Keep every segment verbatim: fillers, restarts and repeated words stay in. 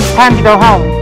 It's time to go home.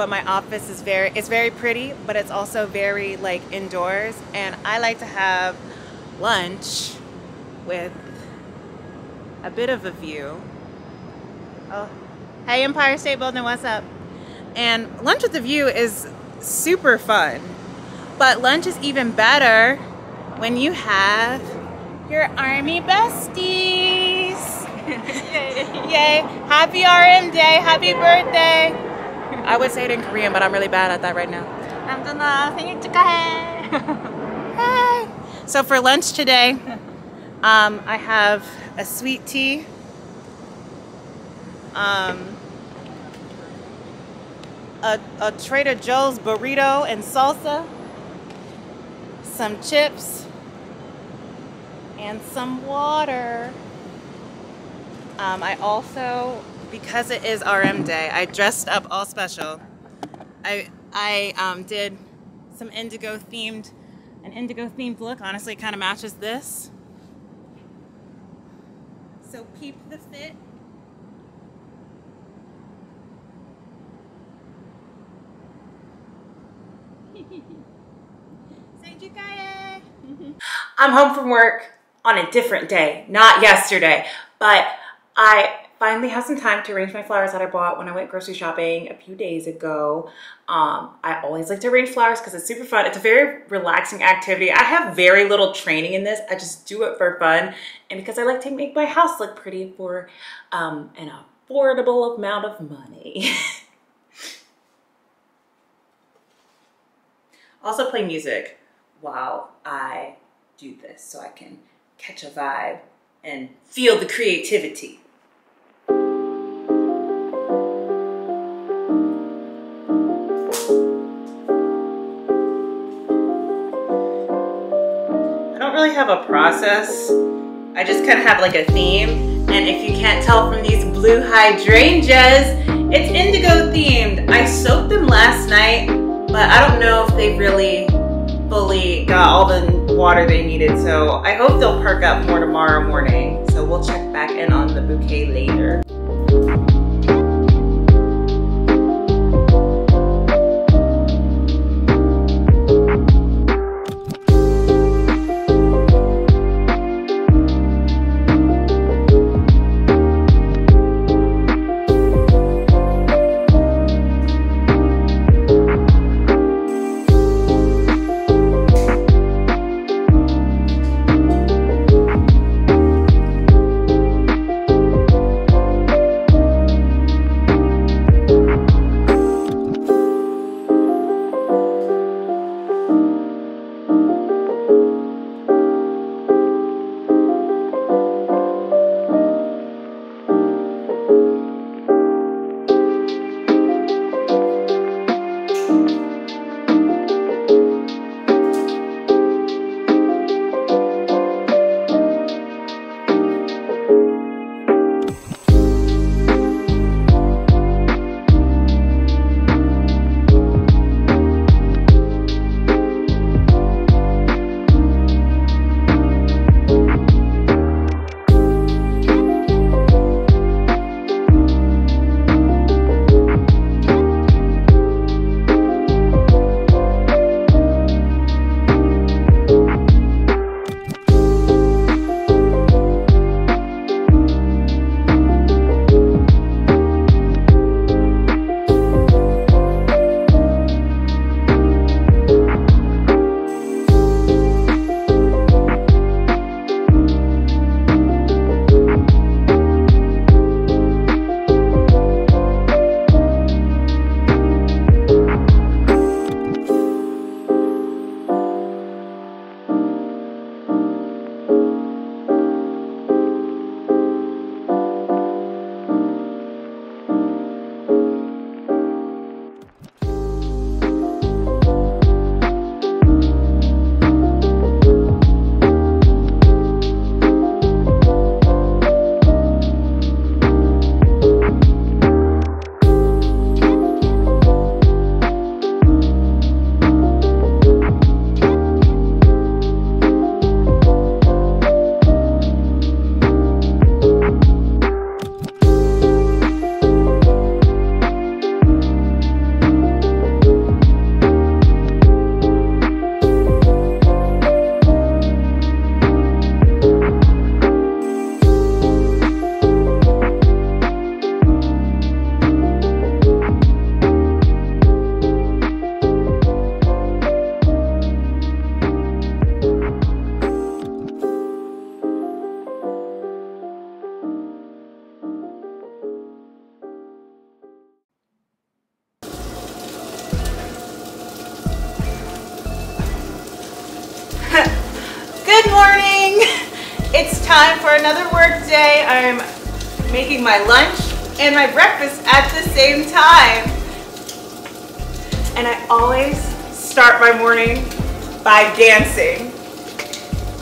but my office is very, it's very pretty, but it's also very like indoors. And I like to have lunch with a bit of a view. Oh, hey, Empire State Building, what's up? And lunch with a view is super fun, but lunch is even better when you have your ARMY besties. Yay. Yay, happy R M day, happy birthday. I would say it in Korean, but I'm really bad at that right now. Hey. So for lunch today, um, I have a sweet tea. Um, A, a Trader Joe's burrito and salsa, some chips, and some water. Um, I also, because it is R M day, I dressed up all special. I I um, did some indigo themed, an indigo themed look. Honestly, kind of matches this. So peep the fit. I'm home from work on a different day, not yesterday, but I finally have some time to arrange my flowers that I bought when I went grocery shopping a few days ago. Um, I always like to arrange flowers because it's super fun. It's a very relaxing activity. I have very little training in this. I just do it for fun and because I like to make my house look pretty for um, an affordable amount of money. Also play music while I do this so I can catch a vibe and feel the creativity. I don't really have a process. I just kind of have like a theme. And if you can't tell from these blue hydrangeas, it's indigo themed. I soaked them last night, but I don't know if they really fully got all the water they needed. So I hope they'll perk up more tomorrow morning. So we'll check back in on the bouquet later. morning. It's time for another work day. I'm making my lunch and my breakfast at the same time. And I always start my morning by dancing.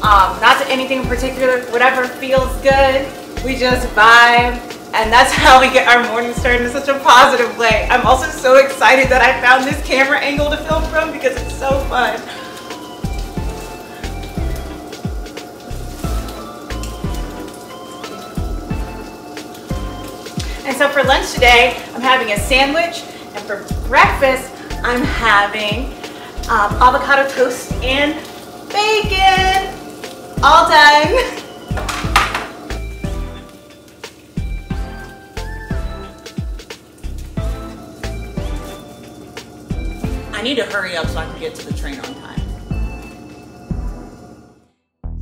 Um, not to anything in particular, whatever feels good, we just vibe. And that's how we get our morning started in such a positive way. I'm also so excited that I found this camera angle to film from because it's so fun. And so for lunch today, I'm having a sandwich, and for breakfast, I'm having um, avocado toast and bacon. All done. I need to hurry up so I can get to the train on time.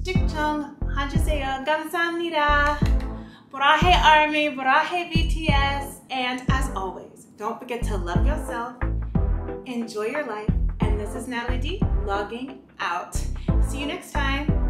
Jikjeong, hanjuseyo, gamsahamnida. Borahae ARMY, Borahae B T S, and as always, don't forget to love yourself, enjoy your life, and this is Natalie D, logging out. See you next time.